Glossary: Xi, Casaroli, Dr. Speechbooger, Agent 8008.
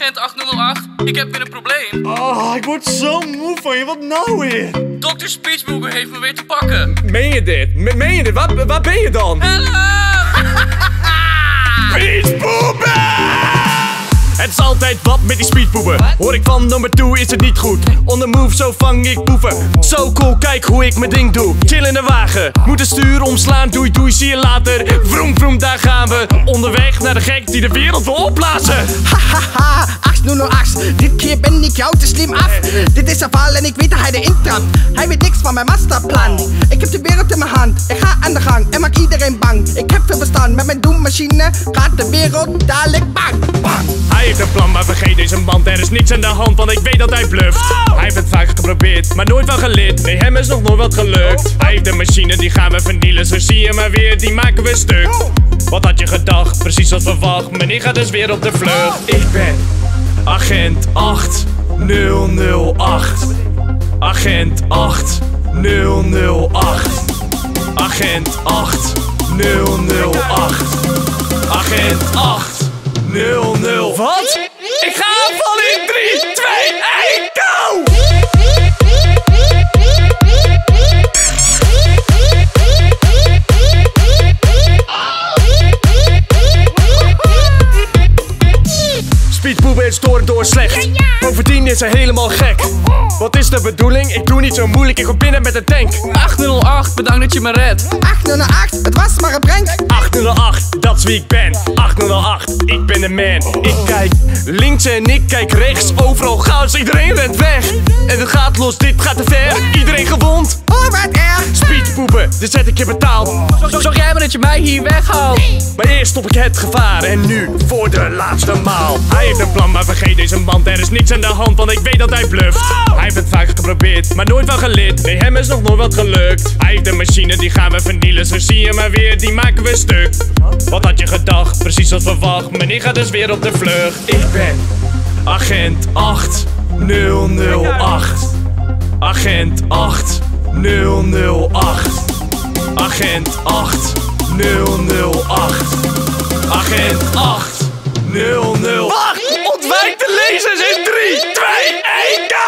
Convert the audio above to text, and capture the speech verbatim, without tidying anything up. agent acht nul nul acht. Ik heb weer een probleem. Oh, ik word zo moe van je. Wat nou weer? dokter Speechbooger heeft me weer te pakken. Meen je dit? Me meen je dit? Waar, waar ben je dan? Speechbooger! Het is altijd wat met die speechbooger. Hoor ik van nummer twee is het niet goed. On the move, zo vang ik boeven. Zo cool, kijk hoe ik mijn ding doe. Chill in de wagen, moet de stuur omslaan. Doei doei, zie je later. Vroom vroom, daar gaan we. Onderweg naar de gek die de wereld wil opblazen. Hahaha, acht nul nul acht. Dit keer ben ik jou te slim af. Dit is een val en ik weet dat hij erin trapt. Hij weet niks van mijn masterplan. Ik heb de wereld in mijn hand. Ik ga aan de gang en maak iedereen bang. Ik heb veel bestaan, met mijn doemmachine gaat de wereld dadelijk bang. Bang. Hij heeft een plan, maar vergeet deze band. Er is niks aan de hand, want ik weet dat hij bluft. Oh! Hij heeft het vaak geprobeerd, maar nooit van gelid. Nee, hem is nog nooit wat gelukt. Oh. Hij heeft de machine, die gaan we vernielen. Zo zie je maar weer, die maken we stuk. Oh. Wat had je gedacht? Precies wat verwacht. Meneer gaat dus weer op de vlucht. Oh. Ik ben agent acht nul nul acht. Agent acht nul nul acht. Agent acht nul nul acht. Agent acht nul nul. Wat? Ik ga aanvallen in drie, twee, één, go! Speechbooger is door en door slecht. Bovendien is hij helemaal gek. Wat is de bedoeling? Ik doe niet zo moeilijk, ik kom binnen met een tank. acht nul acht, bedankt dat je me redt. acht nul acht, het was maar een prank. acht nul acht, dat is wie ik ben. acht nul acht, ik ben de man. Ik kijk links en ik kijk rechts. Overal chaos, iedereen rent weg. En het gaat los, dit gaat te ver. Iedereen gewond. Oh, wat erg. Speechbooger, dit zet ik je betaald. Zorg jij maar dat je mij hier weghaalt. Maar eerst stop ik het gevaar. En nu, voor de laatste maal. Hij heeft een plan, maar vergeet deze band. Er is niks aan de hand, want ik weet dat hij bluft. Hij heeft het vaak geprobeerd, maar nooit van gelid. Nee, hem is nog nooit wat gelukt. Hij heeft de machine, die gaan we vernielen. Zo zie je maar weer, die maken we stuk. Wat had je gedacht? Precies wat verwacht. Meneer gaat dus weer op de vlucht. Ik ben agent acht nul nul acht. Agent acht nul nul acht. Agent acht nul nul acht. Agent acht nul nul acht. Wacht! Ontwijk de lasers in drie, twee, één, go!